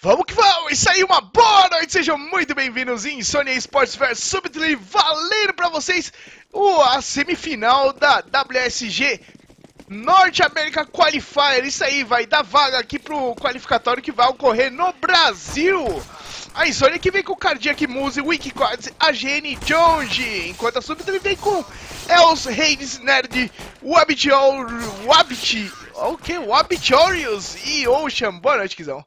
Vamos que vamos! Isso aí, uma boa noite! Sejam muito bem-vindos em Sony Sports vs Subtly, valendo pra vocês a semifinal da WSG Norte América Qualifier. Isso aí, vai dar vaga aqui pro qualificatório que vai ocorrer no Brasil. A Insomnia que vem com Cardiac Kardia, Weak Quads, a Jenny Jones, enquanto a Subtly vem com Els, Hadz, Nerd, Wabit Orioles e Ocean. Boa noite, Guizao.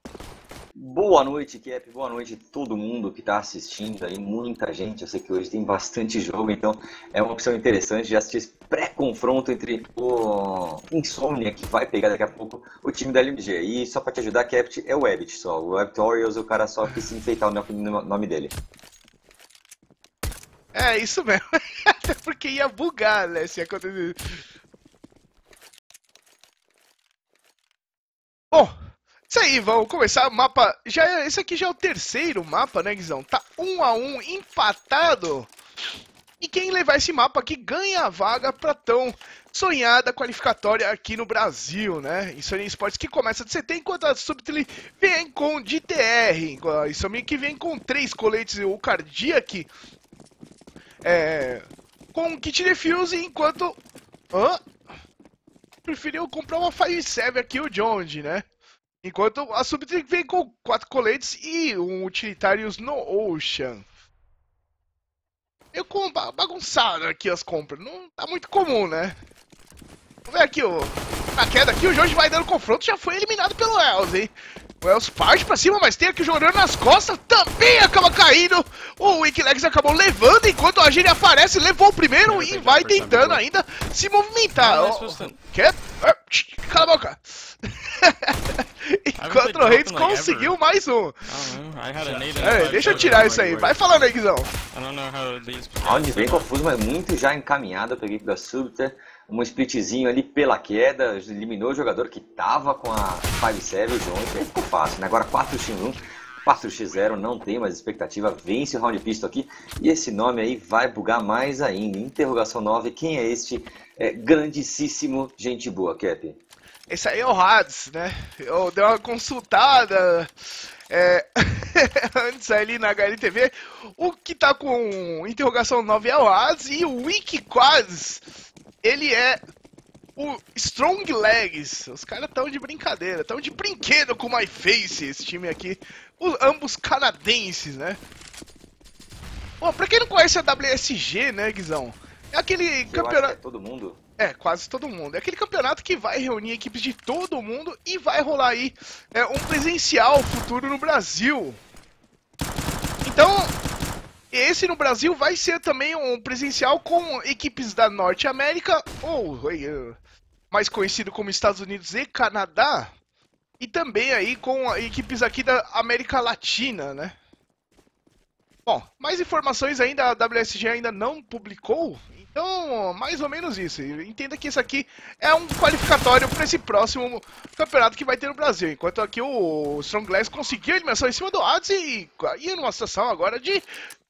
Boa noite, Cap, boa noite a todo mundo que está assistindo aí, muita gente, eu sei que hoje tem bastante jogo, então é uma opção interessante de assistir esse pré-confronto entre o Insomnia, que vai pegar daqui a pouco o time da LMG, e só para te ajudar, Cap, é o Wabit só, o Wabit Orioles, o cara só quis enfeitar o nome dele. É, isso mesmo, até porque ia bugar, né, se acontecer. Bom... Isso aí, vamos começar o mapa. Esse aqui já é o terceiro mapa, né, Guizão? Tá 1 a 1, empatado. E quem levar esse mapa aqui ganha a vaga pra tão sonhada qualificatória aqui no Brasil, né? Insomnia Sports que começa de CT, enquanto a Subtly vem com DTR. A Insomnia que vem com 3 coletes, o Cardiac, com kit defuse, enquanto... Hã? Preferiu comprar uma 5-7 aqui, o Jones, né? Enquanto a Subtly vem com 4 coletes e um utilitários no Ocean. Eu com bagunçado aqui as compras, não tá muito comum, né? Vamos ver aqui, na queda aqui o Jorge vai dando confronto, já foi eliminado pelo Els, hein? O Els parte pra cima, mas tem aqui o Jordan nas costas, também acaba caindo. O WickedQuads acabou levando, enquanto a Gíria aparece, levou o primeiro e vai tentando ainda se movimentar. Quer? Cala a boca. Enquanto o Hadz conseguiu mais um. Deixa eu tirar isso aí. Vai falando aí, Guizão. Round bem confuso, mas muito já encaminhado pra equipe da Subtly. Um splitzinho ali pela queda, eliminou o jogador que tava com a 5-7, o Jones, aí ficou fácil, né? Agora 4x1, 4x0, não tem mais expectativa, vence o round pistol aqui, e esse nome aí vai bugar mais ainda. Interrogação 9, quem é este grandíssimo gente boa, Cap? Esse aí é o Hadz, né? Eu dei uma consultada antes ali na HLTV, o que tá com interrogação 9 é o Hadz, e o WickedQuads... Ele é o Strong Legs. Os caras estão de brincadeira, estão de brinquedo com o MyFace, esse time aqui. Ambos canadenses, né? Bom, pra quem não conhece a WSG, né, Guizão? É aquele campeonato... É todo mundo? É, quase todo mundo. É aquele campeonato que vai reunir equipes de todo mundo e vai rolar aí um presencial futuro no Brasil. Então... Esse no Brasil vai ser também um presencial com equipes da Norte América, ou mais conhecido como Estados Unidos e Canadá, e também aí com equipes aqui da América Latina, né? Bom, mais informações ainda, a WSG ainda não publicou, então mais ou menos isso. Entenda que isso aqui é um qualificatório para esse próximo campeonato que vai ter no Brasil. Enquanto aqui o Strong Glass conseguiu a eliminação em cima do Hadz e ia numa situação agora de...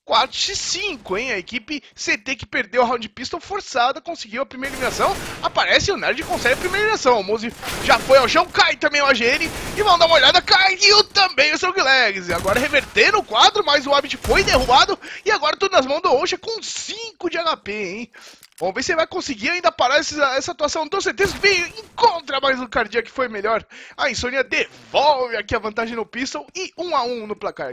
4x5, hein? A equipe CT que perdeu o round pistol forçada conseguiu a primeira eliminação. Aparece o Nerd, consegue a primeira eliminação. O Muzi já foi ao chão, cai também o AGN. E vão dar uma olhada, caiu também o Strong Legs. E agora revertendo o quadro, mas o Wabit foi derrubado. E agora tudo nas mãos do Ocean com 5 de HP, hein? Vamos ver se ele vai conseguir ainda parar essa atuação do CT. Vem, encontra mais um Cardia que foi melhor. A Insomnia devolve aqui a vantagem no pistol e 1 a 1 no placar.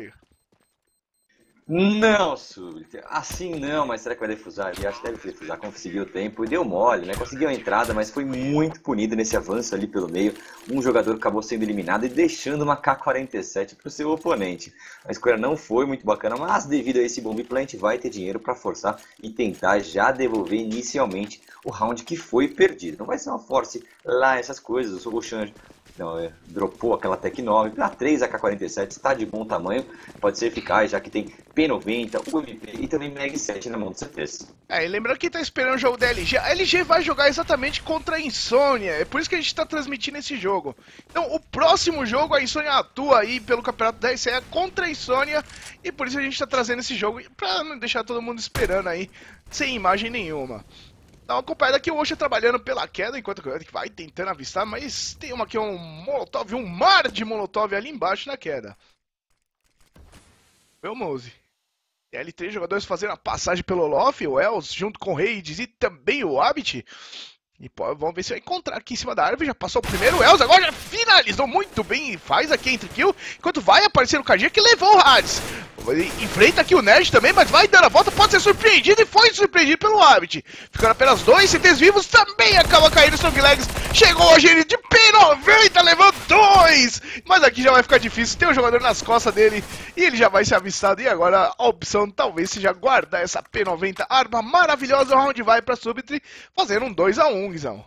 Não, Subtly, assim não, mas será que vai defusar? Eu acho que deve defusar, conseguiu o tempo e deu mole, né? Conseguiu a entrada, mas foi muito punido nesse avanço ali pelo meio. Um jogador acabou sendo eliminado e deixando uma K47 para o seu oponente. A escolha não foi muito bacana, mas devido a esse bomb plant vai ter dinheiro para forçar e tentar já devolver inicialmente o round que foi perdido. Não vai ser uma force lá, essas coisas, o Sogoxan... Não, dropou aquela Tec 9, para 3 AK-47 está de bom tamanho, pode ser eficaz, já que tem P90, UMP e também MAG-7 na mão do CT. É, e lembrando que está esperando o jogo da LG, a LG vai jogar exatamente contra a Insomnia, é por isso que a gente está transmitindo esse jogo. Então o próximo jogo a Insomnia atua aí pelo campeonato da ESEA contra a Insomnia, e por isso a gente está trazendo esse jogo, para não deixar todo mundo esperando aí, sem imagem nenhuma. Dá uma acompanhada aqui, o Ocean trabalhando pela queda, enquanto que vai tentando avistar, mas tem uma aqui, um molotov, um mar de molotov ali embaixo na queda. Meu mouse. LT, jogadores fazendo a passagem pelo Olof, o Els junto com o Hades e também o Wabit. E vamos ver se vai encontrar aqui em cima da árvore. Já passou o primeiro, o Els agora já finalizou muito bem. Faz aqui entre kill, enquanto vai aparecer o Cardia que levou o Hadz. Enfrenta aqui o Nerd também, mas vai dando a volta, pode ser surpreendido e foi surpreendido pelo Wabit. Ficando apenas dois CTs vivos, também acaba caindo o Strong Legs. Chegou a Jenny de P90, levou dois! Mas aqui já vai ficar difícil, tem um jogador nas costas dele e ele já vai ser avistado. E agora a opção talvez seja guardar essa P90, arma maravilhosa. O round vai pra Subtly, fazendo um 2-1, Guizão.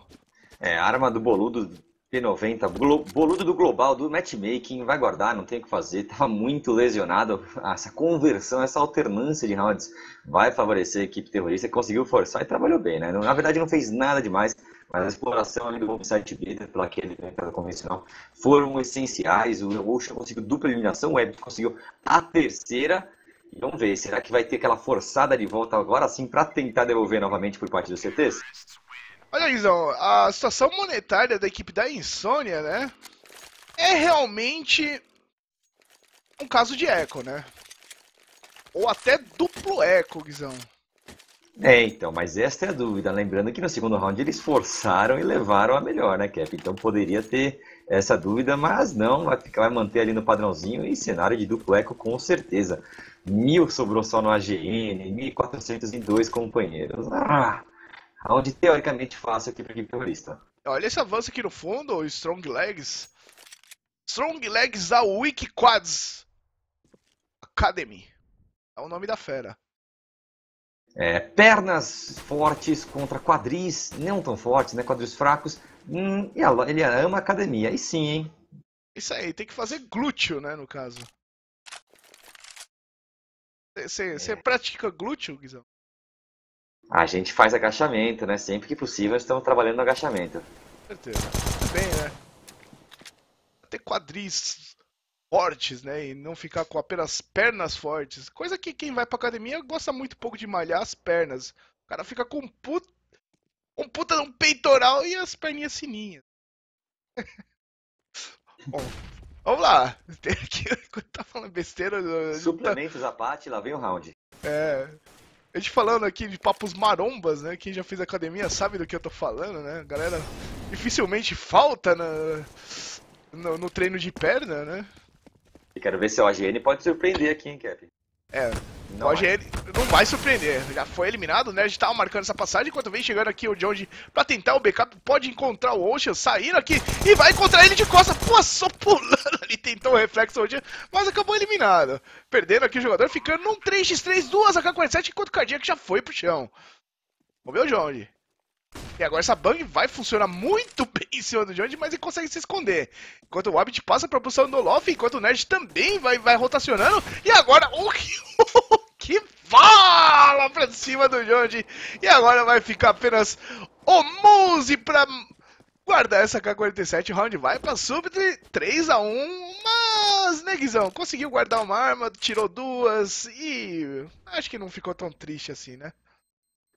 É, arma do boludo P90, boludo do global, do matchmaking, vai guardar, não tem o que fazer, tava muito lesionado. Essa conversão, essa alternância de rounds vai favorecer a equipe terrorista, conseguiu forçar e trabalhou bem, né? Na verdade não fez nada demais, mas a exploração ali do website beta pelaquele convencional foram essenciais. O Ocean conseguiu dupla eliminação, o Web conseguiu a terceira. E vamos ver, será que vai ter aquela forçada de volta agora sim para tentar devolver novamente por parte dos CTs? Olha, Guizão, a situação monetária da equipe da Insomnia, né, é realmente um caso de eco, né? Ou até duplo eco, Guizão. É, então, mas esta é a dúvida. Lembrando que no segundo round eles forçaram e levaram a melhor, né, Cap? Então poderia ter essa dúvida, mas não, vai manter ali no padrãozinho e cenário de duplo eco com certeza. 1000 sobrou só no AGN, 1402 companheiros. Ah! Aonde teoricamente faço aqui para a equipe terrorista. Olha esse avanço aqui no fundo, o Strong Legs. Strong Legs a WickedQuads Academy. É o nome da fera. É, pernas fortes contra quadris não tão fortes, né? Quadris fracos. E ele ama a academia. E sim, hein? Isso aí, tem que fazer glúteo, né? No caso. Você pratica glúteo, Guizão? A gente faz agachamento, né? Sempre que possível, estamos trabalhando no agachamento. Certeza. Bem, né? Ter quadris fortes, né? E não ficar com apenas pernas fortes. Coisa que quem vai pra academia gosta muito pouco de malhar as pernas. O cara fica com um puta de um peitoral e as perninhas fininhas. Bom, vamos lá. Tem aqui, quando tá falando besteira... Suplementos à parte, lá vem o round. É... A gente falando aqui de papos marombas, né? Quem já fez academia sabe do que eu tô falando, né? A galera dificilmente falta no treino de perna, né? E quero ver se o AGN pode surpreender aqui, hein, Cap? É, não, o AGN não vai surpreender. Já foi eliminado, o Nerd tava marcando essa passagem. Enquanto vem chegando aqui o Jones pra tentar o backup, pode encontrar o Ocean, sair aqui e vai encontrar ele de costa. Pô, só pulando ali, tentou o reflexo hoje, mas acabou eliminado. Perdendo aqui o jogador, ficando num 3x3, duas AK-47, enquanto o Cardiac já foi pro chão. Comeu o Jones. E agora essa bang vai funcionar muito bem em cima do Jones, mas ele consegue se esconder. Enquanto o Wabit passa pra posição do Olof, enquanto o Nerd também vai rotacionando. E agora o que fala pra cima do Jones. E agora vai ficar apenas o Mouse pra guardar essa K-47. Round vai pra Subtly, 3-1. Mas, né, Guizão, conseguiu guardar uma arma, tirou duas e acho que não ficou tão triste assim, né?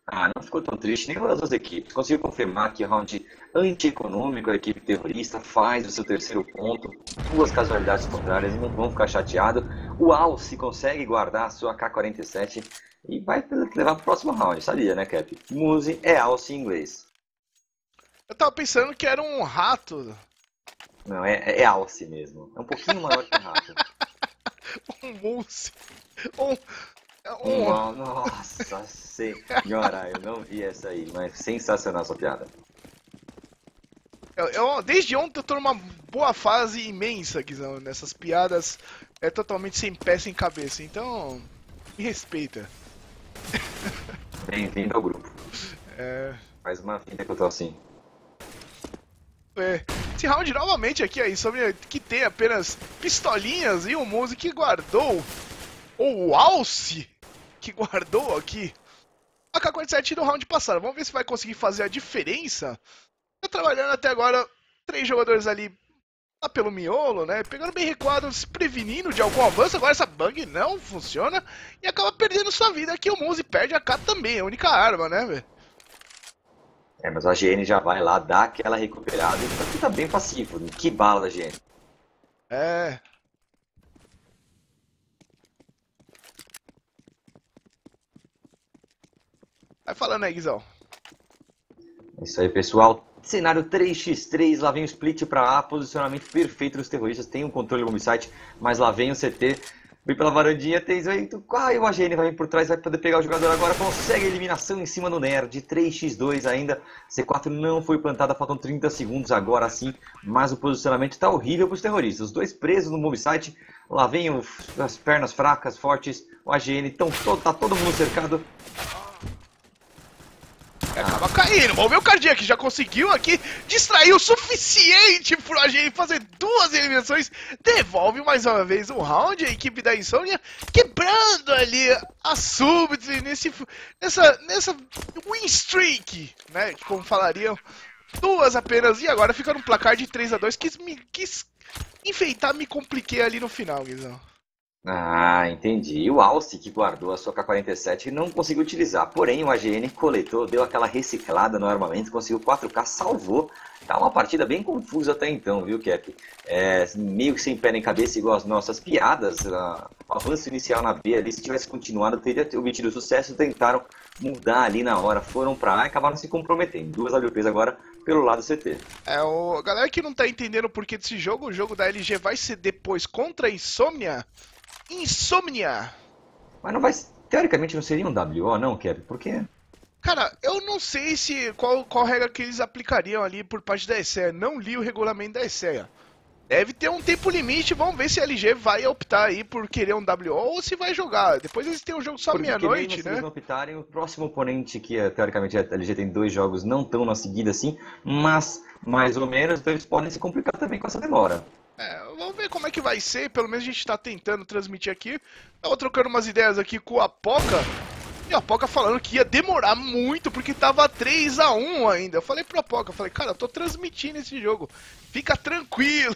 Ah, não ficou tão triste, nenhuma das duas equipes. Conseguiu confirmar que round antieconômico, a equipe terrorista faz o seu terceiro ponto. Duas casualidades contrárias, não vão ficar chateados. O Alce consegue guardar a sua K-47 e vai levar para o próximo round, sabia, né, Cap? Muse é Alce em inglês. Eu tava pensando que era um rato. Não, é Alce mesmo. É um pouquinho maior que um rato. Um Muse. Nossa senhora, eu não vi essa aí, mas sensacional essa piada. Desde ontem eu tô numa boa fase imensa, Guizão, nessas piadas é totalmente sem pé, sem cabeça, então me respeita. Bem-vindo ao grupo. É... Faz uma vida que eu tô assim. Esse round novamente aqui aí, sobre que tem apenas pistolinhas e o Muzi que guardou, ou o Alce que guardou aqui a K-47 do round passado. Vamos ver se vai conseguir fazer a diferença. Tá trabalhando até agora três jogadores ali lá pelo miolo, né? Pegando bem recuado, se prevenindo de algum avanço. Agora essa bang não funciona e acaba perdendo sua vida aqui. O Muzi perde a K também, a única arma, né, velho? É, mas a GN já vai lá, dá aquela recuperada e tá bem passivo. Que bala da GN. É... Vai falando aí, Guizão. É isso aí, pessoal. Cenário 3x3, lá vem o split para A, posicionamento perfeito dos terroristas, tem um controle bombsite, mas lá vem o CT, vem pela varandinha, tem 8, e o AGN vai vir por trás, vai poder pegar o jogador agora, consegue a eliminação em cima do Nerd, 3x2 ainda, C4 não foi plantada, faltam 30 segundos agora sim, mas o posicionamento está horrível para os terroristas, os dois presos no bombsite, lá vem as pernas fracas, fortes, o AGN, tá todo mundo cercado. Acaba caindo, moveu o Cardiac, já conseguiu aqui, distraiu o suficiente pro AGN fazer duas eliminações, devolve mais uma vez um round, a equipe da Insomnia quebrando ali a Subtly nessa win streak, né, como falariam, duas apenas, e agora fica no placar de 3x2, quis enfeitar, me compliquei ali no final, Guizão. Ah, entendi. E o Alce, que guardou a sua K47 e não conseguiu utilizar. Porém, o AGN coletou, deu aquela reciclada no armamento, conseguiu 4K, salvou. Tá uma partida bem confusa até então, viu, Cap? É, meio que sem pé nem cabeça, igual as nossas piadas. O avanço inicial na B ali, se tivesse continuado, teria obtido sucesso. Tentaram mudar ali na hora, foram pra A e acabaram se comprometendo. Duas WPs agora pelo lado CT. É, a galera que não tá entendendo o porquê desse jogo, o jogo da LG vai ser depois contra a Insomnia. Mas não vai. Teoricamente não seria um WO, não, Kevin? Por quê? Cara, eu não sei se qual regra que eles aplicariam ali por parte da ESEA. Não li o regulamento da ESEA. Deve ter um tempo limite, vamos ver se a LG vai optar aí por querer um WO ou se vai jogar. Depois eles têm um jogo só meia-noite, né? Se eles não optarem, o próximo oponente, que teoricamente a LG tem dois jogos não tão na seguida assim, mas mais ou menos, então eles podem se complicar também com essa demora. É, vamos ver como é que vai ser, pelo menos a gente tá tentando transmitir aqui. Tava trocando umas ideias aqui com a Poca, e a Poca falando que ia demorar muito, porque tava 3x1 ainda. Eu falei pra Poca, eu falei, cara, eu tô transmitindo esse jogo, fica tranquilo.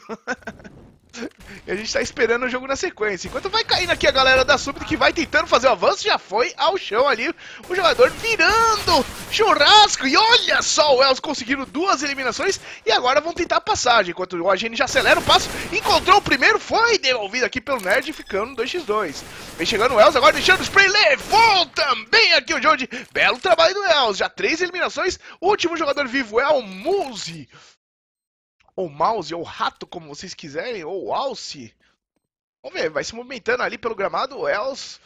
E a gente tá esperando o jogo na sequência. Enquanto vai caindo aqui a galera da Subtly, que vai tentando fazer o avanço, já foi ao chão ali, o jogador virando churrasco, e olha só, o Wells conseguindo duas eliminações e agora vão tentar a passagem, enquanto o AGN já acelera o passo, encontrou o primeiro, foi devolvido aqui pelo Nerd, ficando no 2x2, vem chegando o Wells agora, deixando o spray, levou também aqui o Jones, belo trabalho do Wells, já 3 eliminações, o último jogador vivo é o Muzi, ou Mouse, ou Rato, como vocês quiserem, ou Alce. Vamos ver, vai se movimentando ali pelo gramado, o Els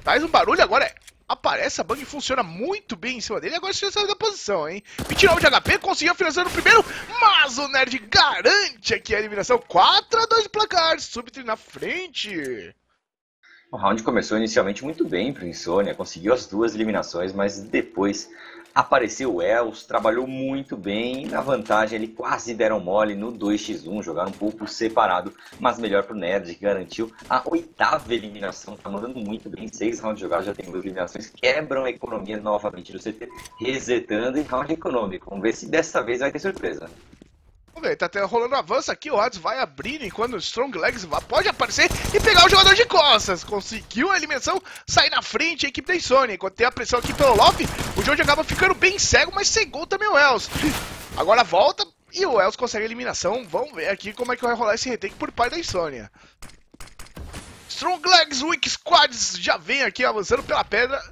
faz um barulho, agora aparece a Bang, funciona muito bem em cima dele, agora já saiu da posição, hein? 29 de HP, conseguiu finalizar no primeiro, mas o Nerd garante aqui a eliminação, 4x2 placar, Subtly na frente. O round começou inicialmente muito bem para o Insomnia, conseguiu as duas eliminações, mas depois apareceu o Els, trabalhou muito bem, na vantagem ele quase deram mole no 2x1, jogaram um pouco separado, mas melhor pro Nerd, que garantiu a 8ª eliminação, tá mandando muito bem, 6 rounds jogados, já tem 2 eliminações, quebram a economia novamente do CT, resetando em round econômico, vamos ver se dessa vez vai ter surpresa. Vamos ver, tá até rolando avanço aqui, o Hadz vai abrindo enquanto o Strong Legs pode aparecer e pegar o jogador de costas. Conseguiu a eliminação, sai na frente a equipe da Insomnia. Enquanto tem a pressão aqui pelo Love, o Jones acaba ficando bem cego, mas cegou também o Els. Agora volta e o Els consegue a eliminação. Vamos ver aqui como é que vai rolar esse retake por parte da Insomnia. Strong Legs, WickedQuads já vem aqui avançando pela pedra.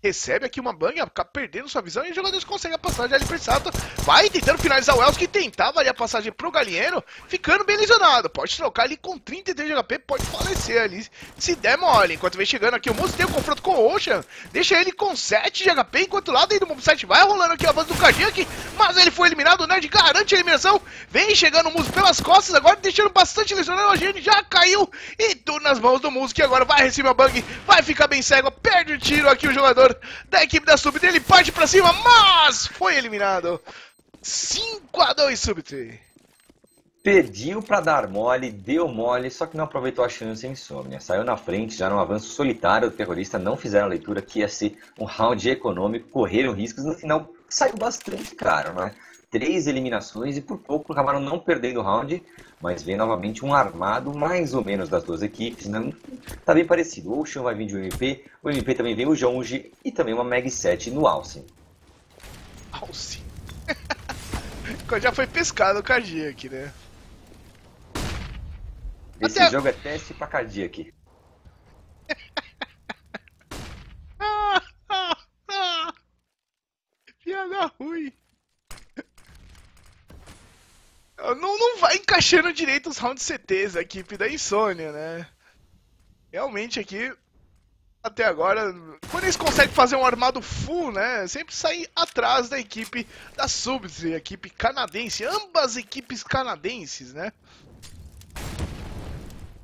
Recebe aqui uma bang, acaba perdendo sua visão e os jogadores conseguem a passagem ali pensado. Vai tentando finalizar o Els, que tentava ali a passagem pro Galinheiro, ficando bem lesionado. Pode trocar ali com 33 de HP, pode falecer ali, se der mole. Enquanto vem chegando aqui o Moço, tem um confronto com o Ocean, deixa ele com 7 de HP, enquanto lá dentro do Mob7 vai rolando aqui o avanço do Cardiac, mas ele foi eliminado, o Nerd garante a eliminação. Vem chegando o Muso pelas costas, agora deixando bastante lesionado, o Gene já caiu e tudo nas mãos do Muso, que agora vai receber a bang, vai ficar bem cego, perde o tiro aqui o jogador da equipe da Subtly, ele parte pra cima, mas foi eliminado. 5x2 Subtly. Pediu pra dar mole, deu mole, só que não aproveitou a chance em Insomnia. Saiu na frente, já num avanço solitário do terrorista, não fizeram a leitura que ia ser um round econômico, correram riscos, no final saiu bastante caro, né? 3 eliminações e por pouco acabaram não perdendo o round, mas vem novamente um armado mais ou menos das duas equipes, né? Tá bem parecido, o Ocean vai vir de um MP, o MP também vem o Jonge e também uma Mag 7 no Alce. Alce? Já foi pescado o Cardiac, né? Esse jogo é teste pra Cardiac. encaixando direito os rounds CTs da equipe da Insomnia, né? Realmente aqui, até agora, quando eles conseguem fazer um armado full, né? Sempre sair atrás da equipe da Subtly, equipe canadense. Ambas equipes canadenses, né?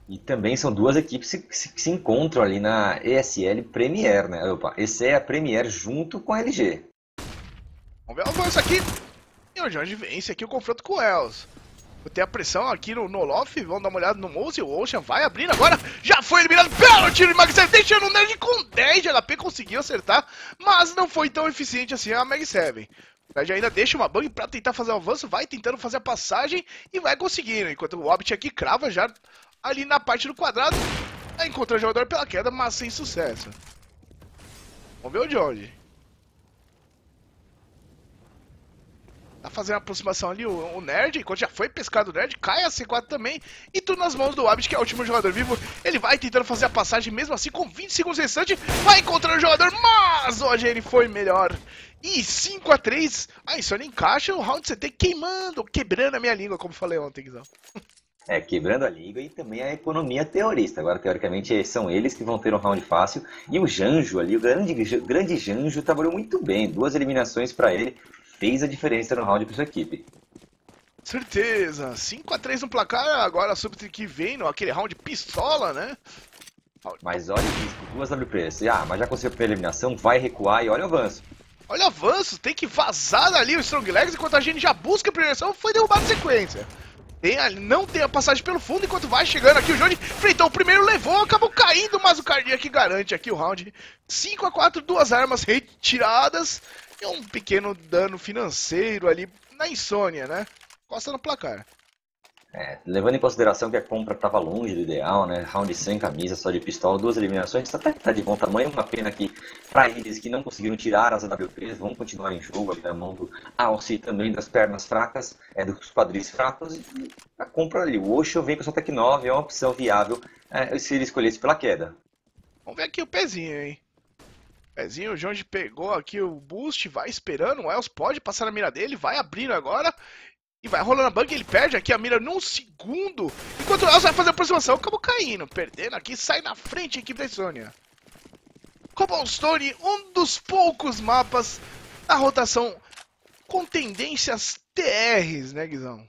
E também são duas equipes que se encontram ali na ESL Premier, né? Opa, ESEA Premier junto com a LG. Vamos ver o avanço aqui. E o Jorge vence aqui o confronto com o Els. Vou ter a pressão aqui no Nolof. Vamos dar uma olhada no Mouse. O Ocean vai abrindo agora. Já foi eliminado pelo tiro de Mag7. Deixando o Nerd com 10 de HP. Conseguiu acertar, mas não foi tão eficiente assim a Mag7. Mas ainda deixa uma bang pra tentar fazer o avanço. Vai tentando fazer a passagem e vai conseguindo. Enquanto o Wabit aqui crava já ali na parte do quadrado. Vai encontrar o jogador pela queda, mas sem sucesso. Vamos ver o Jorge. Tá fazendo a aproximação ali o Nerd, enquanto já foi pescado o Nerd, cai a C4 também, e tudo nas mãos do Wabit, que é o último jogador vivo. Ele vai tentando fazer a passagem, mesmo assim com 20 segundos restantes, vai encontrando o jogador, mas hoje ele foi melhor. E 5x3, a Insomnia encaixa o round CT queimando, quebrando a minha língua, como falei ontem, Guizão. É, quebrando a língua e também a economia terrorista. Agora, teoricamente, são eles que vão ter um round fácil. E o Janjo ali, o grande Janjo, trabalhou muito bem. Duas eliminações pra ele. Fez a diferença no round pra sua equipe. Certeza. 5x3 no placar. Agora a Subtly que vem no aquele round pistola, né? Mas olha isso. Duas WPS. Ah, mas já conseguiu a eliminação. Vai recuar e olha o avanço. Olha o avanço. Tem que vazar ali o Strong Legs. Enquanto a gente já busca a eliminação, foi derrubado em sequência. Não tem a passagem pelo fundo, enquanto vai chegando aqui o Johnny, enfrentou o primeiro, levou, acabou caindo, mas o Cardia que garante aqui o round. 5x4, duas armas retiradas e um pequeno dano financeiro ali na Insomnia, né? Costa no placar. É, levando em consideração que a compra estava longe do ideal, né? Round sem camisa, só de pistola, duas eliminações, até que tá de bom tamanho. Uma pena que, para eles que não conseguiram tirar as AWPs, vão continuar em jogo ali na mão do Alce, também das pernas fracas, dos quadris fracos. E a compra ali, o Osho vem com sua Tec 9, é uma opção viável se ele escolhesse pela queda. Vamos ver aqui o pezinho, hein? Pezinho, o Jonge pegou aqui o boost, vai esperando, o Els pode passar na mira dele, vai abrindo agora. E vai rolando a bang, ele perde aqui a mira num segundo. Enquanto o Els vai fazer a aproximação, acabou caindo. Perdendo aqui, sai na frente a equipe da Insomnia. Cobblestone, um dos poucos mapas da rotação com tendências TRs, né, Guizão?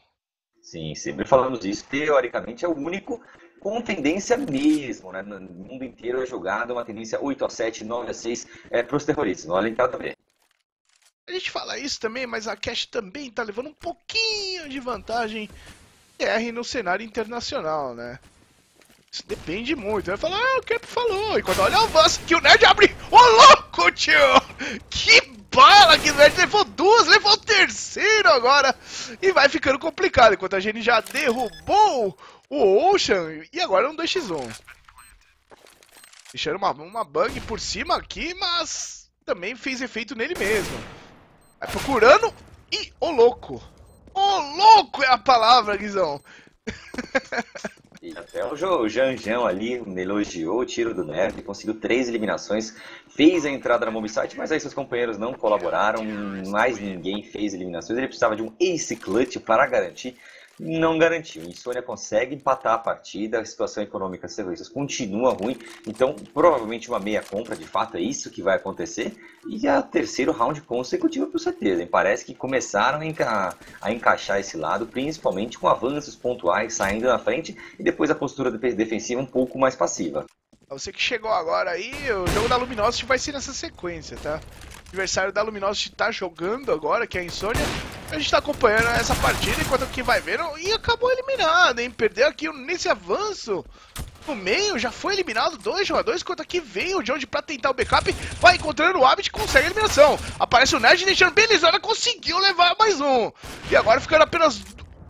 Sim, sempre falamos disso. Teoricamente é o único com tendência mesmo, né? No mundo inteiro é jogado uma tendência 8x7, 9x6 para os terroristas. Olha a entrada também. A gente fala isso também, mas a Cash também tá levando um pouquinho de vantagem TR no cenário internacional, né? Isso depende muito. Vai falar, ah, o Cap falou. E quando olha o avanço, que o Nerd abre. Ô, louco, tio! Que bala que o Nerd levou duas, levou o terceiro agora. E vai ficando complicado, enquanto a gente já derrubou o Ocean. E agora é um 2x1. Deixando uma bang por cima aqui, mas também fez efeito nele mesmo. Vai procurando e ô louco! Ô louco é a palavra, Guizão! E até o Janjão ali elogiou o tiro do Nerd, conseguiu 3 eliminações, fez a entrada na Mobsite, mas aí seus companheiros não colaboraram, mais ninguém fez eliminações, ele precisava de um Ace Clutch para garantir. Não garantiu. Insomnia consegue empatar a partida, a situação econômica das terroristas continua ruim, então provavelmente uma meia compra, de fato é isso que vai acontecer, e é o terceiro round consecutivo com certeza, hein? Parece que começaram a encaixar esse lado, principalmente com avanços pontuais saindo na frente e depois a postura defensiva um pouco mais passiva. Você que chegou agora aí, o jogo da Luminosity vai ser nessa sequência, tá? O adversário da Luminosity tá jogando agora, que é a Insomnia. A gente tá acompanhando essa partida, enquanto que vai vendo, e acabou eliminado, hein? Perdeu aqui nesse avanço. No meio, já foi eliminado 2 jogadores, enquanto aqui vem o Jones pra tentar o backup. Vai encontrando o Habit, consegue a eliminação. Aparece o Nerd, deixando Belizona, conseguiu levar mais um. E agora ficando apenas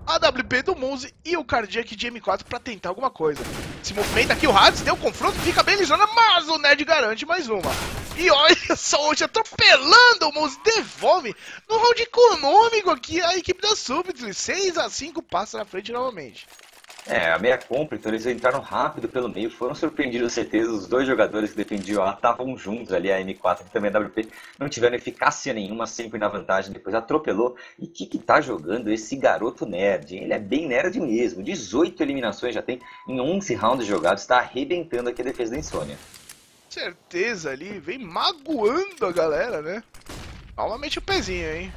a AWP do Moose e o Cardiac de M4 pra tentar alguma coisa. Se movimenta aqui o Hadz, deu um confronto, fica Belizona, mas o Nerd garante mais uma. E olha só, hoje atropelando o Mouse, devolve no round econômico aqui a equipe da Subtly. 6x5 passa na frente novamente. É, a meia compra, então eles entraram rápido pelo meio, foram surpreendidos certeza, os dois jogadores que defendiam A estavam juntos ali, a M4 e também a WP, não tiveram eficácia nenhuma, sempre na vantagem, depois atropelou. E o que tá jogando esse garoto nerd, hein? Ele é bem nerd mesmo, 18 eliminações já tem em 11 rounds jogados, está arrebentando aqui a defesa da Insomnia. Certeza ali, vem magoando a galera, né? Novamente o pezinho, hein?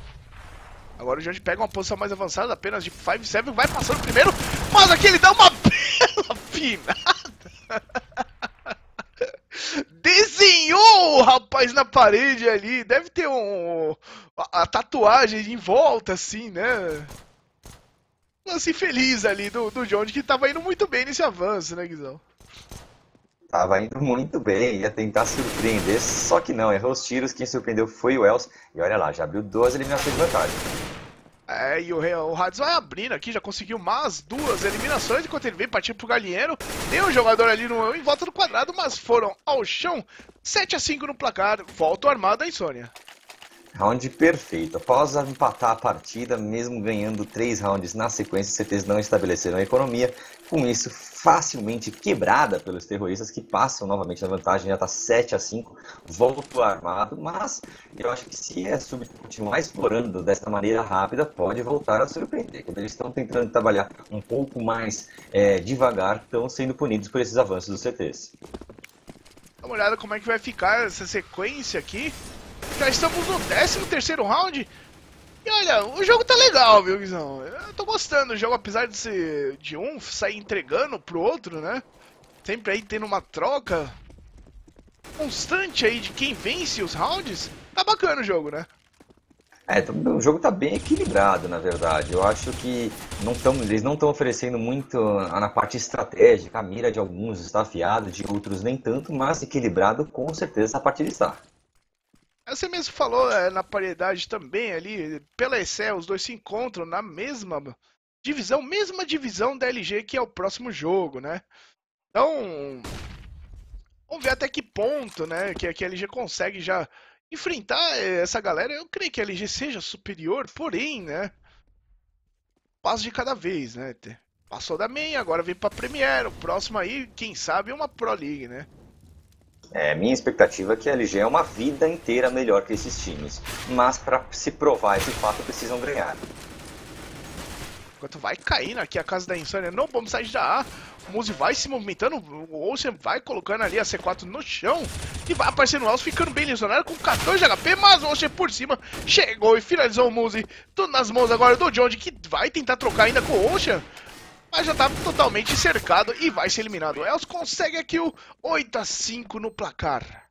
Agora o Jorge pega uma posição mais avançada, apenas de 5-7, vai passando primeiro, mas aqui ele dá uma bela pinada. Desenhou o rapaz na parede ali, deve ter a tatuagem em volta assim, né? Lance feliz ali do Jorge, que tava indo muito bem nesse avanço, né, Guizão? Tava indo muito bem, ia tentar surpreender, só que não, errou os tiros, quem surpreendeu foi o Els, e olha lá, já abriu 12 eliminações de vantagem. É, e o Hadz vai abrindo aqui, já conseguiu mais duas eliminações, enquanto ele vem partindo pro galinheiro. Tem um jogador ali no, em volta do quadrado, mas foram ao chão, 7-5 no placar, volta o armado da Insomnia. Round perfeito. Após empatar a partida, mesmo ganhando 3 rounds na sequência, os CTs não estabeleceram a economia, com isso facilmente quebrada pelos terroristas, que passam novamente na vantagem, já está 7-5, volta pro armado, mas eu acho que se a Sub continuar explorando dessa maneira rápida, pode voltar a surpreender. Quando eles estão tentando trabalhar um pouco mais devagar, estão sendo punidos por esses avanços dos CTs. Dá uma olhada como é que vai ficar essa sequência aqui. Já estamos no 13º round. E olha, o jogo tá legal, viu, Guizão? Eu tô gostando do jogo, apesar de ser de um sair entregando pro outro, né? Sempre aí tendo uma troca constante aí de quem vence os rounds. Tá bacana o jogo, né? É, o jogo tá bem equilibrado, na verdade. Eu acho que eles não estão oferecendo muito na parte estratégica. A mira de alguns está afiada, de outros nem tanto, mas equilibrado com certeza essa partida está. Você mesmo falou na paridade também ali, pela ESEA, os dois se encontram na mesma divisão da LG, que é o próximo jogo, né? Então, vamos ver até que ponto, né, que a LG consegue já enfrentar essa galera. Eu creio que a LG seja superior, porém, né, passo de cada vez, né? Passou da meia, agora vem pra Premier, o próximo aí, quem sabe, é uma Pro League, né? É, minha expectativa é que a LG é uma vida inteira melhor que esses times, mas para se provar esse fato precisam ganhar. Enquanto vai caindo aqui a casa da Insomnia, não vamos sair da A, o Muzi vai se movimentando, o Ocean vai colocando ali a C4 no chão, e vai aparecendo o Alce ficando bem lesionado com 14 HP, mas o Ocean por cima chegou e finalizou o Muzi, tudo nas mãos agora do John, que vai tentar trocar ainda com o Ocean. Mas já tá totalmente cercado e vai ser eliminado. O Els consegue aqui o 8-5 no placar.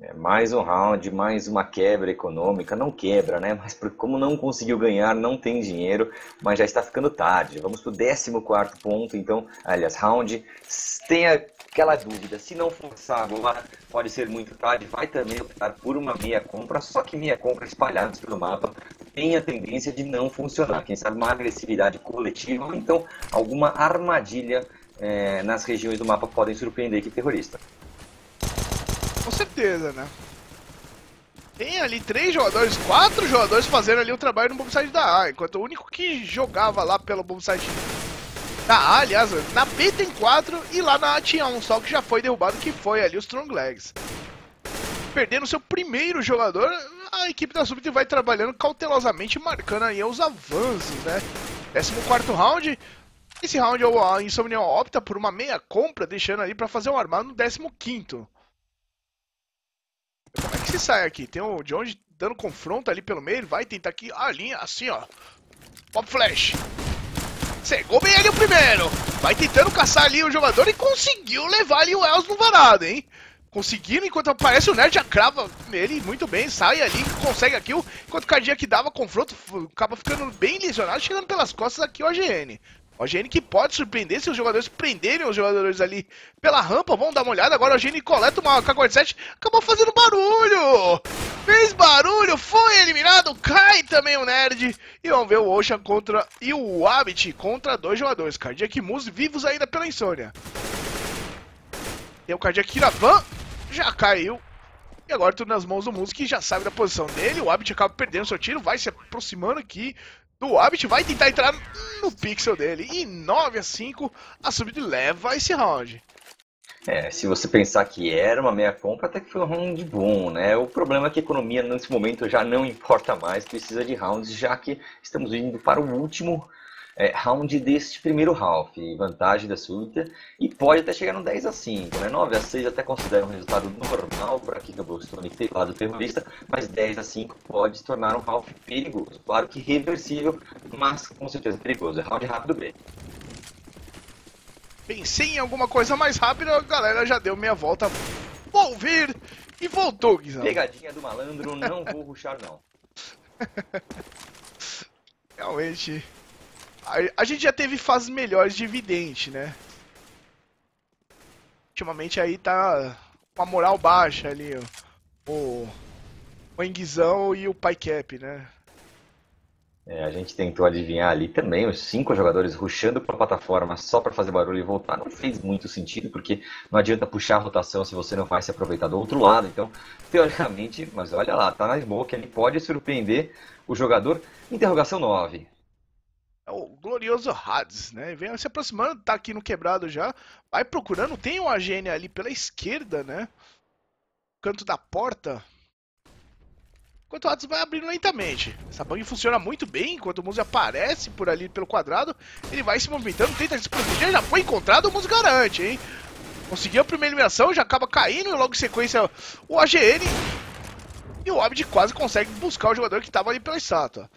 É, mais um round, mais uma quebra econômica. Não quebra, né? Mas como não conseguiu ganhar, não tem dinheiro. Mas já está ficando tarde. Vamos pro 14º ponto, então. Aliás, round. Tem aquela dúvida. Se não forçar agora, pode ser muito tarde. Vai também optar por uma meia compra. Só que meia compra espalhadas pelo mapa tem a tendência de não funcionar. Quem sabe uma agressividade coletiva ou então alguma armadilha nas regiões do mapa podem surpreender a equipe terrorista. Com certeza, né? Tem ali 4 jogadores fazendo ali o trabalho no bombsite da A, enquanto o único que jogava lá pelo bombsite da A, aliás, na B tem 4 e lá na A tinha um só que já foi derrubado, que foi ali o Strong Legs. Perdendo seu primeiro jogador, a equipe da Subtly vai trabalhando cautelosamente, marcando aí os avanços, né? 14º round. Esse round a Insomnia opta por uma meia compra, deixando ali pra fazer um armado no 15º. Como é que se sai aqui? Tem o John dando confronto ali pelo meio, ele vai tentar aqui a linha, assim ó. Pop flash. Cegou bem ali o primeiro. Vai tentando caçar ali o jogador e conseguiu levar ali o Els no varado, hein? Conseguindo, enquanto aparece o Nerd, já crava nele muito bem, sai ali, consegue a kill. Enquanto o Cardia que dava confronto, acaba ficando bem lesionado, chegando pelas costas aqui o AGN. O AGN que pode surpreender se os jogadores prenderem os jogadores ali pela rampa. Vamos dar uma olhada agora. O AGN coleta uma K47. Acabou fazendo barulho. Fez barulho. Foi eliminado. Cai também o Nerd. E vamos ver o Ocean contra e o Wabit contra dois jogadores. Cardiac e Muse vivos ainda pela Insomnia. Tem o Cardiac aqui na van. Já caiu. E agora tudo nas mãos do Muse, que já sabe da posição dele. O Wabit acaba perdendo seu tiro. Vai se aproximando aqui do Wabit, vai tentar entrar no pixel dele. E 9-5, a Subtly leva esse round. É, se você pensar que era uma meia compra, até que foi um round bom, né? O problema é que a economia nesse momento já não importa mais, precisa de rounds, já que estamos indo para o último round deste primeiro half, vantagem da Subtly, e pode até chegar no 10-5, né? 9-6 até considera um resultado normal para quem acabou se tornando pelo lado terrorista, mas 10-5 pode se tornar um half perigoso, claro que reversível, mas com certeza perigoso, é round rápido B. Pensei em alguma coisa mais rápida, a galera já deu meia volta, vou vir e voltou, Guizão. Pegadinha do malandro, não vou rushar não. Realmente, a gente já teve fases melhores de vidente, né? Ultimamente aí tá uma moral baixa ali, ó. O Guizão e o Pai Cap, né? É, a gente tentou adivinhar ali também os 5 jogadores rushando para a plataforma só para fazer barulho e voltar. Não fez muito sentido, porque não adianta puxar a rotação se você não vai se aproveitar do outro lado. Então, teoricamente, mas olha lá, tá na smoke, ele pode surpreender o jogador. Interrogação 9. É o glorioso Hadz, né? Vem se aproximando, tá aqui no quebrado já. Vai procurando, tem um AGN ali pela esquerda, né? Canto da porta. Enquanto o Hadz vai abrindo lentamente. Essa bang funciona muito bem. Enquanto o Muzi aparece por ali pelo quadrado, ele vai se movimentando, tenta se proteger. Já foi encontrado, o Muzi garante, hein? Conseguiu a primeira eliminação, já acaba caindo. Logo em sequência o AGN. E o Wabit quase consegue buscar o jogador que estava ali pela estátua.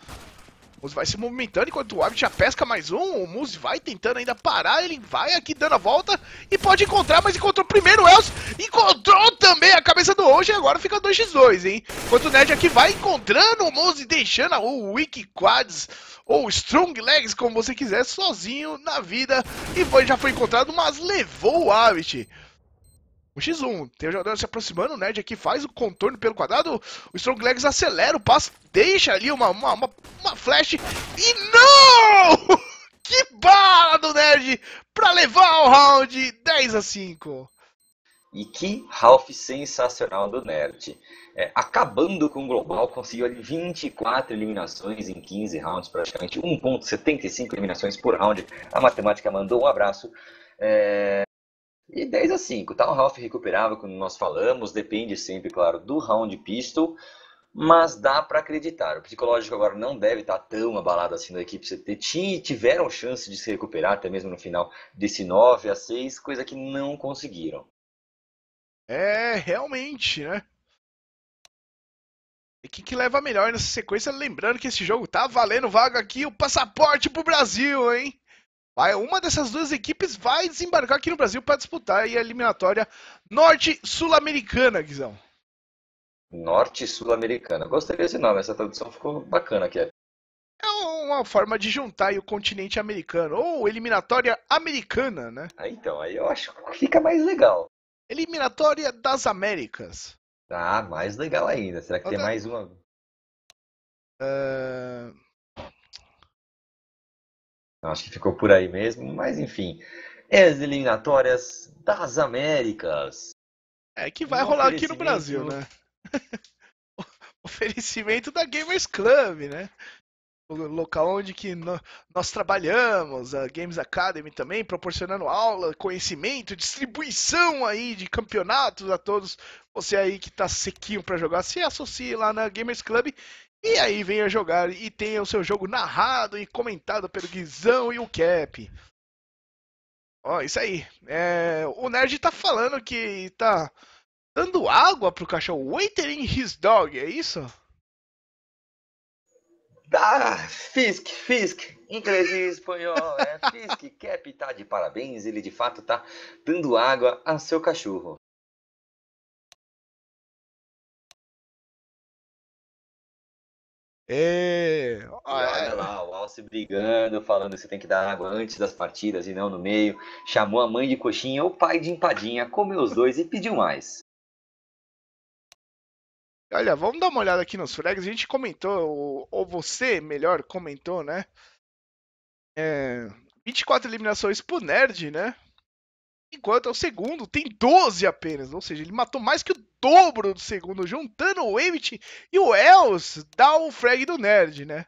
O Muzi vai se movimentando, enquanto o Wabit já pesca mais um. O Muzi vai tentando ainda parar. Ele vai aqui dando a volta e pode encontrar, mas encontrou primeiro o Elcio. Encontrou também a cabeça do Hoje, agora fica 2x2, hein? Enquanto o Ned aqui vai encontrando o Muzi, deixando o WickedQuads, ou Strong Legs, como você quiser, sozinho na vida. E foi, já foi encontrado, mas levou o Wabit. O X1, tem o jogador se aproximando, o Ned aqui faz o contorno pelo quadrado, o Strong Legs acelera o passo, deixa ali uma flash, e não! Que bala do Ned pra levar o round 10-5. E que half sensacional do Nerd. É, acabando com o global, conseguiu ali 24 eliminações em 15 rounds, praticamente 1.75 eliminações por round. A matemática mandou um abraço. E 10-5, tá? O half recuperável, como nós falamos, depende sempre, claro, do round pistol, mas dá para acreditar. O psicológico agora não deve estar tão abalado assim da equipe CT. Tiveram chance de se recuperar até mesmo no final desse 9-6, coisa que não conseguiram. É, realmente, né? E o que leva melhor nessa sequência? Lembrando que esse jogo tá valendo vaga aqui, o passaporte pro Brasil, hein? Vai, uma dessas duas equipes vai desembarcar aqui no Brasil para disputar aí a eliminatória norte-sul-americana, Guizão. Norte-sul-americana. Gostaria desse nome, essa tradução ficou bacana aqui. É uma forma de juntar aí o continente americano, ou eliminatória americana, né? Ah, então, aí eu acho que fica mais legal. Eliminatória das Américas. Ah, mais legal ainda. Será que tem mais uma? Não, acho que ficou por aí mesmo, mas enfim. É as eliminatórias das Américas. É que vai rolar aqui no Brasil, né? Oferecimento da Gamers Club, né? O local onde que nós trabalhamos, a Games Academy também, proporcionando aula, conhecimento, distribuição aí de campeonatos a todos. Você aí que tá sequinho para jogar, se associe lá na Gamers Club e aí venha jogar e tenha o seu jogo narrado e comentado pelo Guizão e o Cap. Ó, isso aí. O Nerd tá falando que tá dando água pro cachorro. Water in his dog, é isso? Fisk, inglês e espanhol, Fisk, Cap tá de parabéns, ele de fato tá dando água a seu cachorro. Olha lá, o Alce brigando, falando que você tem que dar água antes das partidas e não no meio. Chamou a mãe de coxinha, o pai de empadinha, comeu os dois e pediu mais. Olha, vamos dar uma olhada aqui nos flags. A gente comentou, ou você, melhor, comentou, né? 24 eliminações pro Nerd, né? Enquanto é o segundo, tem 12 apenas. Ou seja, ele matou mais que o dobro do segundo, juntando o Wabit e o Els, dá o frag do Nerd, né?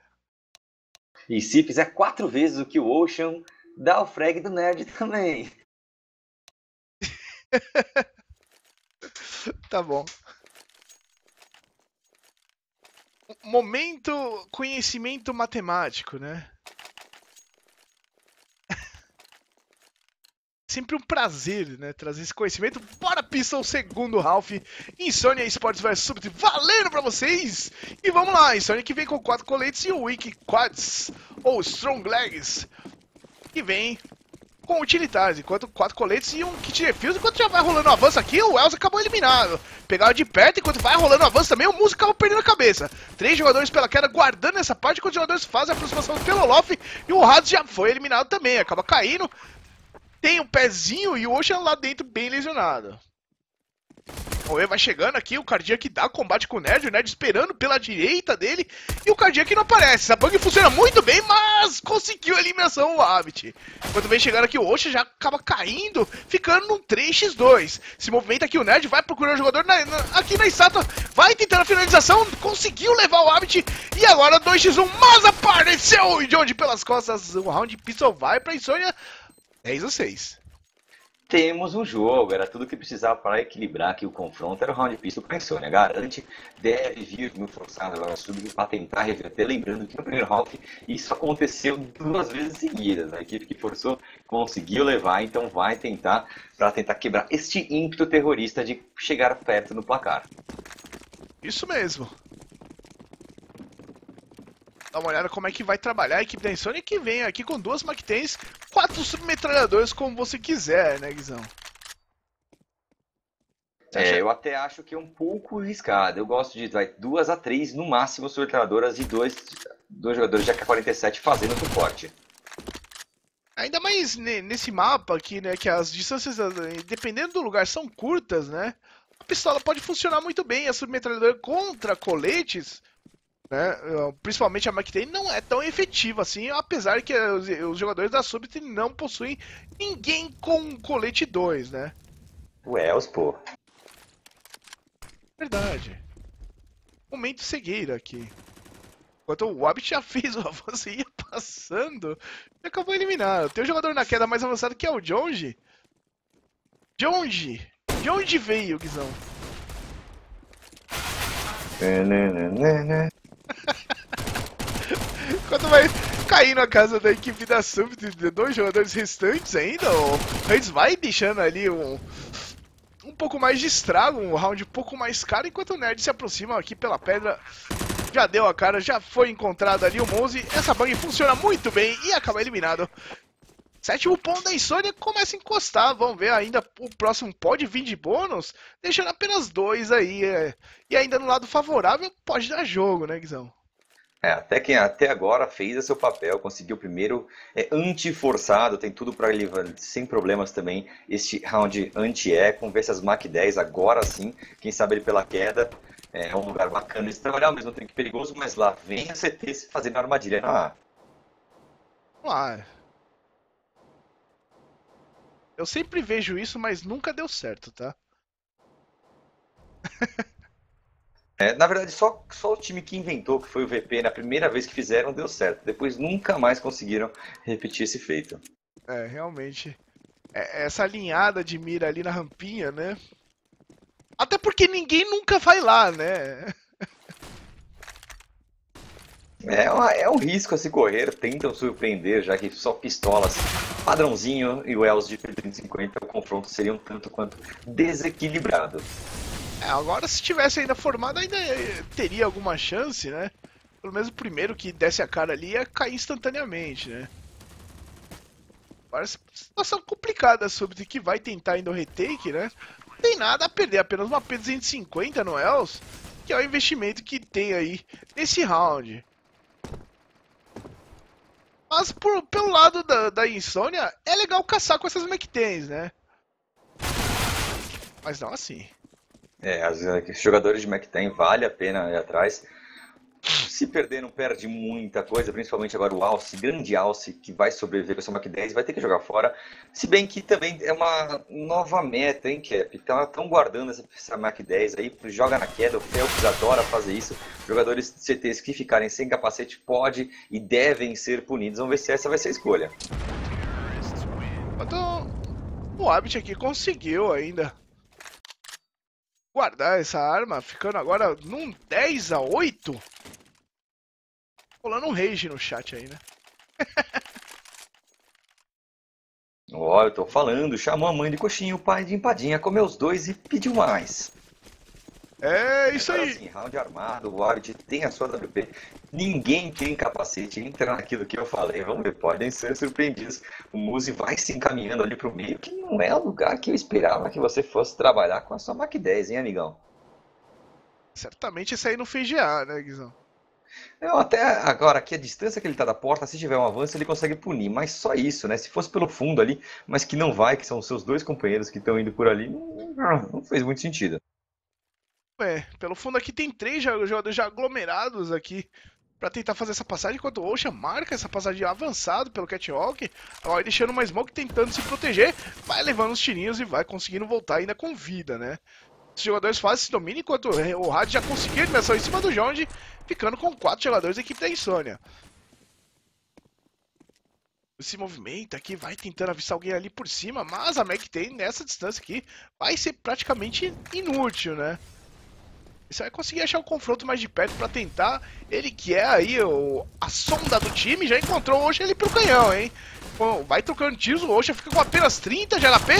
E se fizer 4 vezes o que o Ocean, dá o frag do nerd também. Tá bom. Momento conhecimento matemático, né? Sempre um prazer, né, trazer esse conhecimento. Bora pisar o segundo half. Insomnia Sports vs Subtly valendo pra vocês! E vamos lá, Insomnia que vem com 4 coletes e o WickedQuads, ou Strong Legs, que vem com utilitários. Enquanto 4 coletes e um kit de refuse. Enquanto já vai rolando o avanço aqui, o Elza acabou eliminado. Pegaram de perto, enquanto vai rolando o avanço também, o Musa acabou perdendo a cabeça. 3 jogadores pela queda, guardando essa parte, enquanto os jogadores fazem a aproximação pelo Lof. E o Hadz já foi eliminado também, acaba caindo. Tem um pezinho e o Ocean lá dentro bem lesionado. O E vai chegando aqui, o Cardiac dá combate com o Nerd esperando pela direita dele. E o Cardiac não aparece, essa bug funciona muito bem, mas conseguiu a eliminação o Wabit. Quando vem chegando aqui o Ocean já acaba caindo, ficando num 3x2. Se movimenta aqui o Nerd, vai procurando o jogador aqui na estátua, vai tentando a finalização, conseguiu levar o Wabit. E agora 2x1, mas apareceu o Jones pelas costas, o round pistol vai pra Insomnia. 10-6. Temos um jogo, era tudo que precisava para equilibrar aqui o confronto, era o round pistol para Insomnia, né? Garante, deve vir no forçado agora Subtly para tentar reverter, lembrando que no primeiro round isso aconteceu 2 vezes seguidas, a equipe que forçou conseguiu levar, então vai tentar, para tentar quebrar este ímpeto terrorista de chegar perto no placar. Isso mesmo. Dá uma olhada como é que vai trabalhar a equipe da Insomnia, que vem aqui com 2 McTens, 4 submetralhadoras, como você quiser, né, Guizão? Eu até acho que é um pouco riscado. Eu gosto de 2 a 3 no máximo submetralhadoras e 2 jogadores de AK-47 fazendo suporte. Ainda mais nesse mapa aqui, né, que as distâncias, dependendo do lugar, são curtas, né? A pistola pode funcionar muito bem, a submetralhadora contra coletes, né? Principalmente a McTen não é tão efetiva assim, apesar que os jogadores da Subtly não possuem ninguém com colete 2, né? O Els, pô. Verdade. Momento cegueira aqui. Enquanto o Wabit já fez o avanço e ia passando, e acabou eliminado. Tem um jogador na queda mais avançado que é o Jonji. Jonji! De onde veio, Guizão? Quando vai cair na casa da equipe da Subtly, de 2 jogadores restantes ainda, o Hans vai deixando ali um pouco mais de estrago, um round um pouco mais caro, enquanto o Nerd se aproxima aqui pela pedra, já deu a cara, já foi encontrado ali o Monze, essa bang funciona muito bem e acaba eliminado. 7º ponto da Insomnia, começa a encostar, vamos ver ainda, o próximo pode vir de bônus, deixando apenas 2 aí, e ainda no lado favorável pode dar jogo, né, Guizão? Até quem até agora fez o seu papel, conseguiu o primeiro anti-forçado, tem tudo para levar sem problemas também este round anti-Econ versus Mach 10, agora sim, quem sabe ele pela queda, é um lugar bacana de trabalhar, ao mesmo tempo perigoso, mas lá vem a CT se fazendo armadilha na A. Vamos lá. Eu sempre vejo isso, mas nunca deu certo, tá? Na verdade, só o time que inventou, que foi o VP, na primeira vez que fizeram, deu certo. Depois nunca mais conseguiram repetir esse feito. Realmente. Essa alinhada de mira ali na rampinha, né? Até porque ninguém nunca vai lá, né? É um risco a se correr, tentam surpreender, já que só pistolas padrãozinho e o Els de 350, o confronto seria um tanto quanto desequilibrado. Agora se tivesse ainda formado, ainda teria alguma chance, né? Pelo menos o primeiro que desse a cara ali ia cair instantaneamente, né? Agora, situação complicada sobre que vai tentar ainda o retake, né? Não tem nada a perder, apenas uma P250 no Els, que é o investimento que tem aí nesse round. Mas pelo lado da Insomnia, é legal caçar com essas McTens, né? Mas não assim. Os jogadores de McTen vale a pena ir atrás. Se perder, não perde muita coisa, principalmente agora o alce, grande alce, que vai sobreviver com essa Mach 10, vai ter que jogar fora. Se bem que também é uma nova meta, hein, Cap? Estão guardando essa Mach 10 aí, joga na queda, o Phelps adora fazer isso. Jogadores de CTs que ficarem sem capacete podem e devem ser punidos. Vamos ver se essa vai ser a escolha. O Wabit aqui conseguiu ainda guardar essa arma, ficando agora num 10-8. Rolando um rage no chat aí, né? Ó, eu tô falando, chamou a mãe de coxinha, o pai de empadinha, comeu os dois e pediu mais. É isso aí. Assim, round armado, o Wabit tem a sua WP. Ninguém tem capacete, entra naquilo que eu falei. Vamos ver, podem ser surpreendidos. O Muzi vai se encaminhando ali pro meio, que não é o lugar que eu esperava que você fosse trabalhar com a sua Mach 10, hein, amigão? Certamente isso aí não fez GA, né, Guizão? Não, até agora aqui a distância que ele está da porta, se tiver um avanço ele consegue punir, mas só isso, né? Se fosse pelo fundo ali, mas que não vai, que são os seus dois companheiros que estão indo por ali, não fez muito sentido. É, pelo fundo aqui tem três jogadores já aglomerados aqui para tentar fazer essa passagem, enquanto o Ocean marca essa passagem avançado pelo Catwalk, ó, deixando uma Smoke tentando se proteger, vai levando os tirinhos e vai conseguindo voltar ainda com vida, né? Os jogadores fazem esse domínio, enquanto o Hadz já conseguiu a eliminação em cima do Jonge, ficando com 4 jogadores da equipe da Insônia. Se movimenta aqui, vai tentando avistar alguém ali por cima, mas a Mech tem nessa distância aqui, vai ser praticamente inútil, né? Você vai conseguir achar o confronto mais de perto pra tentar, ele que é aí a sonda do time, já encontrou o Ocean ali pro canhão, hein? Vai trocando tiros, o Ocean fica com apenas 30 de HP.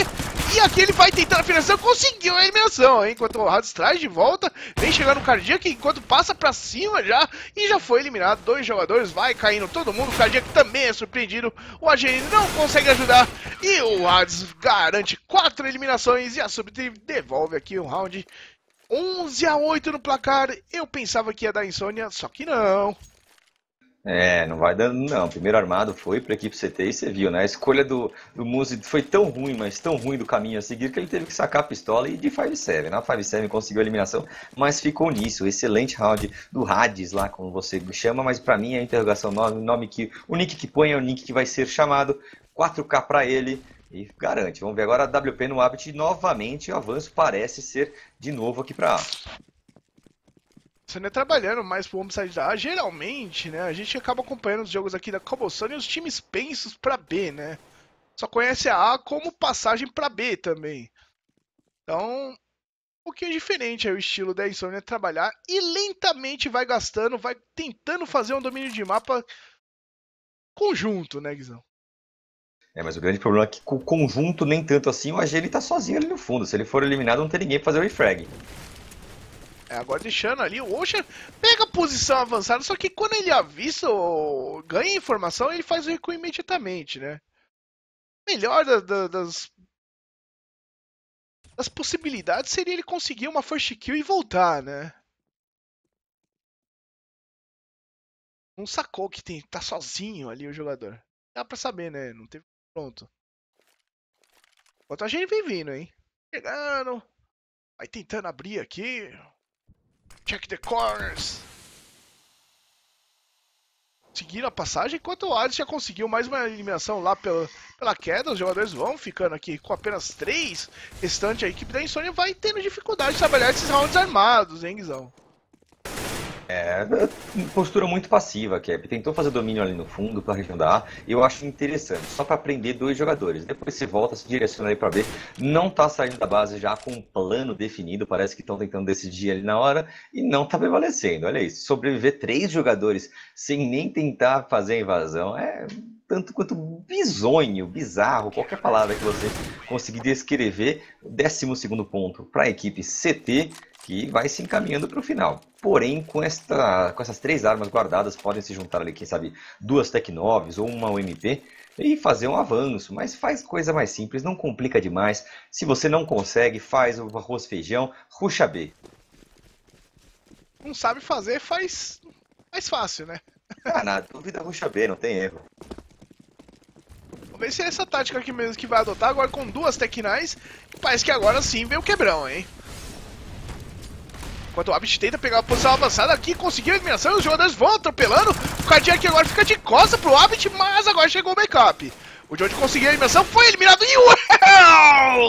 E aqui ele vai tentando a finalização, conseguiu a eliminação, hein? Enquanto o Hadz traz de volta, vem chegando o Cardiac, enquanto passa pra cima já, e já foi eliminado. 2 jogadores, vai caindo todo mundo, o Cardiac também é surpreendido, o AGN não consegue ajudar, e o Hadz garante 4 eliminações, e a Subtly devolve aqui o round. 11-8 no placar, eu pensava que ia dar Insônia, só que não. É, não vai dando não, primeiro armado foi para a equipe CT e você viu, né, a escolha do Muzi foi tão ruim, mas tão ruim do caminho a seguir que ele teve que sacar a pistola e de 5-7, na 5-7 conseguiu a eliminação, mas ficou nisso, excelente round do Hadz lá, como você chama, mas para mim é a interrogação, nome que, o nick que põe é o nick que vai ser chamado, 4K para ele. E garante, vamos ver agora a WP no Wabit novamente, o avanço parece ser de novo aqui para A. Você não é trabalhando mais pro homeside da A, geralmente, né, a gente acaba acompanhando os jogos aqui da Cobblestone e os times pensos para B, né. Só conhece a A como passagem para B também. Então, um pouquinho diferente aí o estilo da Insomnia trabalhar e lentamente vai gastando, vai tentando fazer um domínio de mapa conjunto, né, Guizão? É, mas o grande problema é que com o conjunto, nem tanto assim, o AG ele tá sozinho ali no fundo. Se ele for eliminado, não tem ninguém pra fazer o refrag. É, agora deixando ali, o Ocean pega a posição avançada, só que quando ele avisa ou ganha informação, ele faz o recuo imediatamente, né? Melhor das possibilidades seria ele conseguir uma first kill e voltar, né? Não sacou que tá sozinho ali o jogador. Dá pra saber, né? Não teve... Pronto. Enquanto a gente vem vindo, hein? Chegando. Vai tentando abrir aqui. Check the corners. Seguindo a passagem, enquanto o Hadz já conseguiu mais uma eliminação lá pela queda. Os jogadores vão ficando aqui com apenas 3. Restante, a equipe da Insônia vai tendo dificuldade de trabalhar esses rounds armados, hein, Guizão? É, postura muito passiva, Cap. Tentou fazer domínio ali no fundo, para a região da A, e eu acho interessante, só para prender 2 jogadores. Depois se volta, se direciona aí para B, não tá saindo da base já com um plano definido, parece que estão tentando decidir ali na hora, e não tá prevalecendo, olha isso. Sobreviver 3 jogadores sem nem tentar fazer a invasão é tanto quanto bizonho, bizarro, qualquer palavra que você conseguir descrever. 12º ponto para a equipe CT, que vai se encaminhando para o final. Porém, com essas 3 armas guardadas, podem se juntar ali, quem sabe, 2 Tec-9s ou uma UMP e fazer um avanço. Mas faz coisa mais simples, não complica demais. Se você não consegue, faz o arroz feijão, ruxa B. Não sabe fazer, faz mais fácil, né? Ah, na dúvida, ruxa B, não tem erro. Vamos ver se é essa tática aqui mesmo que vai adotar, agora com 2 Tec-9s. Parece que agora sim veio o quebrão, hein? Enquanto o Wabit tenta pegar uma posição avançada aqui, conseguiu a eliminação e os jogadores vão atropelando. O Cardiac agora fica de costa pro Wabit, mas agora chegou o backup. O Johnny conseguiu a eliminação, foi eliminado e o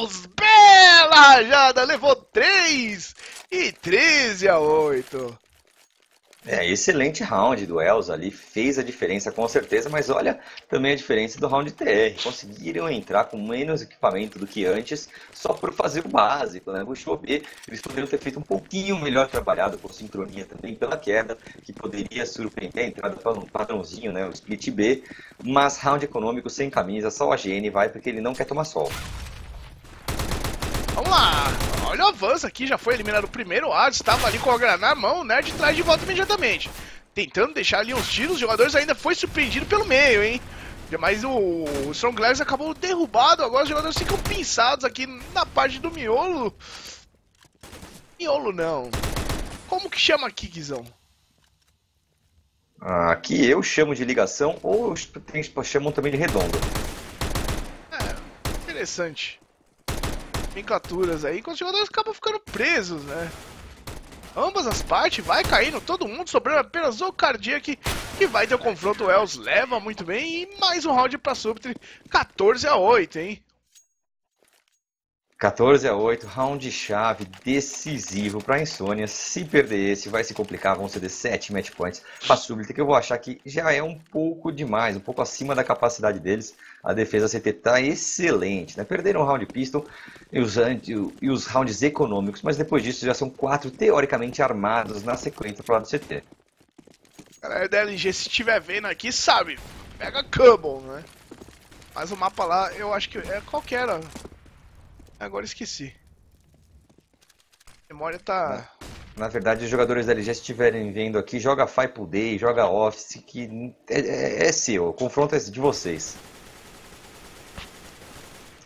Wells! Bela rajada, levou 3 e 13-8. É, excelente round do Wells ali, fez a diferença com certeza, mas olha também a diferença do round TR. Conseguiram entrar com menos equipamento do que antes, só por fazer o básico, né? O show B, eles poderiam ter feito um pouquinho melhor trabalhado por sincronia também pela queda, que poderia surpreender a entrada para um padrãozinho, né? O split B, mas round econômico sem camisa, só a GN vai porque ele não quer tomar sol. Vamos lá, olha o avanço aqui, já foi eliminado o primeiro, o Hadz estava ali com a grana na mão, né, de trás de volta imediatamente. Tentando deixar ali uns tiros, os jogadores ainda foi surpreendido pelo meio, hein. Mas o Strong Legs acabou derrubado, agora os jogadores ficam pinçados aqui na parte do miolo. Miolo não. Como que chama aqui, Guizão? Aqui eu chamo de ligação ou chamam também de redonda. É, interessante. Nomenclaturas aí, quando os jogadores acabam ficando presos, né? Ambas as partes, vai caindo todo mundo, sobrando apenas o Cardiac, que vai ter o confronto. O Wells leva muito bem e mais um round pra Subtly, 14-8, hein? 14-8, round chave decisivo para a Insomnia. Se perder esse, vai se complicar, vão ceder 7 match points para a Subtly, que eu vou achar que já é um pouco demais, um pouco acima da capacidade deles. A defesa CT tá excelente, né? Perderam o round pistol e os rounds econômicos, mas depois disso já são 4 teoricamente armados na sequência para o lado do CT. Galera da LMG, se estiver vendo aqui, sabe, pega Cumble, né? Mas o mapa lá, eu acho que é qualquer... Agora esqueci. A memória tá... Na verdade, os jogadores da LG, se estiverem vendo aqui, joga Fight Pool Day, joga Office, que é seu. O confronto é de vocês.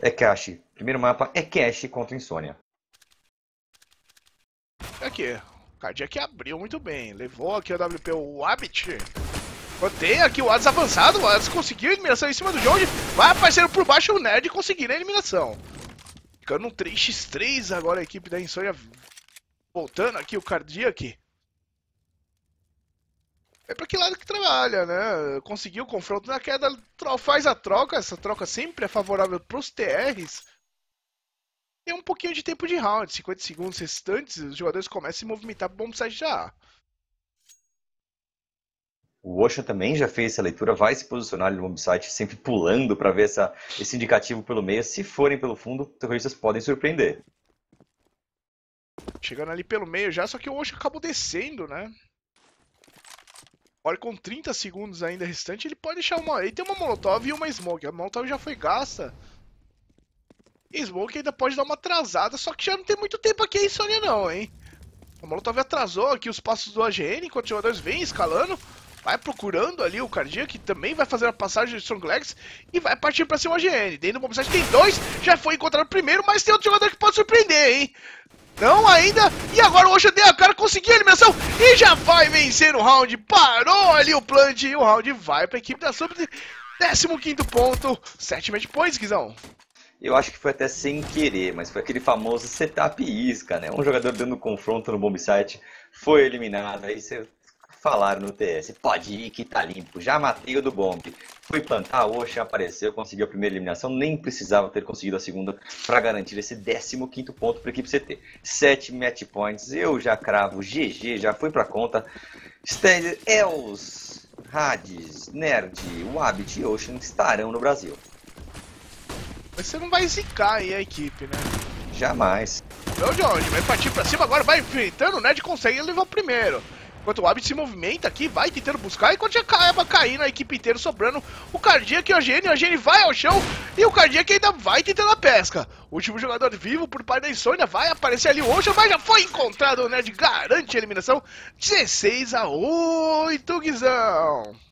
É cash. Primeiro mapa é cash contra Insomnia. Aqui. O Cardiac abriu muito bem. Levou aqui o WP, o Wabit. Tem aqui o Hadz avançado. O Hadz conseguiu a eliminação em cima do Jones. Vai aparecendo por baixo o Nerd conseguindo a eliminação. Ficando um 3x3 agora a equipe da Insomnia. Voltando aqui o Cardiac. É pra que lado que trabalha, né? Conseguiu o confronto na queda, faz a troca. Essa troca sempre é favorável pros TRs. Tem um pouquinho de tempo de round, 50 segundos restantes. Os jogadores começam a se movimentar pro bombsite já. O Osha também já fez essa leitura, vai se posicionar no bombsite, sempre pulando para ver esse indicativo pelo meio. Se forem pelo fundo, terroristas podem surpreender. Chegando ali pelo meio já, só que o Osha acabou descendo, né? Olha, com 30 segundos ainda restante, ele pode deixar uma... Ele tem uma Molotov e uma Smoke. A Molotov já foi gasta. E Smoke ainda pode dar uma atrasada, só que já não tem muito tempo aqui a Insomnia não, hein? A Molotov atrasou aqui os passos do AGN, enquanto os jogadores vêm escalando. Vai procurando ali o Cardiac, que também vai fazer a passagem de Strong Legs e vai partir pra cima o AGN. Dentro do bombsite tem 2, já foi encontrado o primeiro, mas tem outro jogador que pode surpreender, hein? Não ainda, e agora o Osha deu a cara, conseguiu a eliminação e já vai vencer o round. Parou ali o plant e o round vai pra equipe da Subtly. 15º ponto, 7 match points, Guizão. Eu acho que foi até sem querer, mas foi aquele famoso setup isca, né? Um jogador dando confronto no bombsite, foi eliminado, aí você... Falaram no TS, pode ir que tá limpo, já matei o do bomb. Fui plantar, a Osha apareceu, conseguiu a primeira eliminação, nem precisava ter conseguido a segunda para garantir esse 15º ponto para a equipe CT. 7 match points, eu já cravo, GG, já fui pra conta. Stander, Els, Hadz, Nerd, Wabit e Osha estarão no Brasil. Mas você não vai zicar aí a equipe, né? Jamais. Não, Johnny, vai partir pra cima agora, vai enfrentando, o Nerd consegue levar o primeiro. Enquanto o Wabit se movimenta aqui, vai tentando buscar, enquanto já acaba caindo a equipe inteira, sobrando o Cardiac e o AGN vai ao chão, e o Cardiac ainda vai tentando a pesca. O último jogador vivo por parte da Insomnia, vai aparecer ali o Osha, mas já foi encontrado, o Nerd garante a eliminação, 16-8, Guizão.